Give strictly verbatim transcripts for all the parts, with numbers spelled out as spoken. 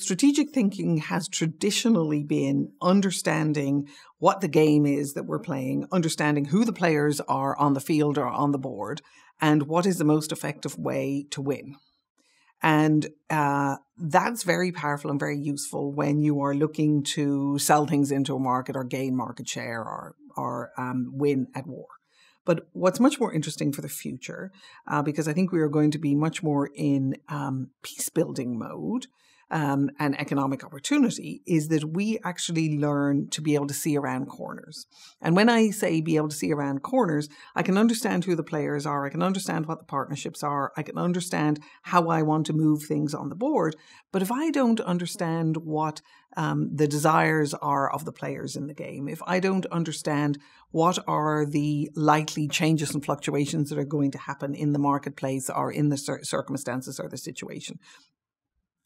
Strategic thinking has traditionally been understanding what the game is that we're playing, understanding who the players are on the field or on the board, and what is the most effective way to win. And uh, that's very powerful and very useful when you are looking to sell things into a market or gain market share or, or um, win at war. But what's much more interesting for the future, uh, because I think we are going to be much more in um, peace-building mode um, and economic opportunity, is that we actually learn to be able to see around corners. And when I say be able to see around corners, I can understand who the players are, I can understand what the partnerships are, I can understand how I want to move things on the board. But if I don't understand what um, the desires are of the players in the game, if I don't understand what are the likely changes and fluctuations that are going to happen in the marketplace or in the cir circumstances or the situation,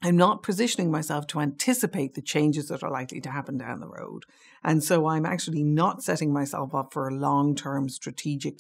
I'm not positioning myself to anticipate the changes that are likely to happen down the road. And so I'm actually not setting myself up for a long-term strategic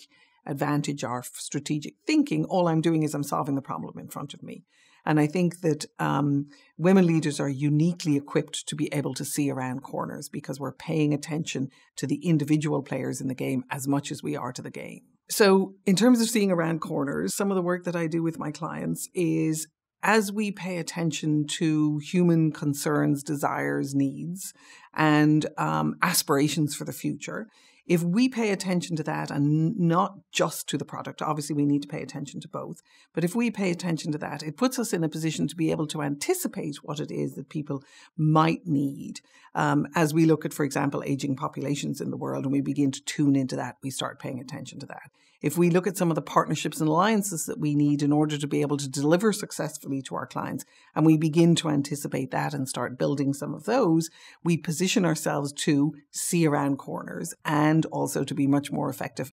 advantage or strategic thinking. All I'm doing is I'm solving the problem in front of me. And I think that um, women leaders are uniquely equipped to be able to see around corners because we're paying attention to the individual players in the game as much as we are to the game. So in terms of seeing around corners, some of the work that I do with my clients is as we pay attention to human concerns, desires, needs, and um, aspirations for the future, if we pay attention to that and not just to the product, obviously we need to pay attention to both, but if we pay attention to that, it puts us in a position to be able to anticipate what it is that people might need. Um, as we look at, for example, aging populations in the world and we begin to tune into that, we start paying attention to that. If we look at some of the partnerships and alliances that we need in order to be able to deliver successfully to our clients, and we begin to anticipate that and start building some of those, we position ourselves to see around corners and also to be much more effective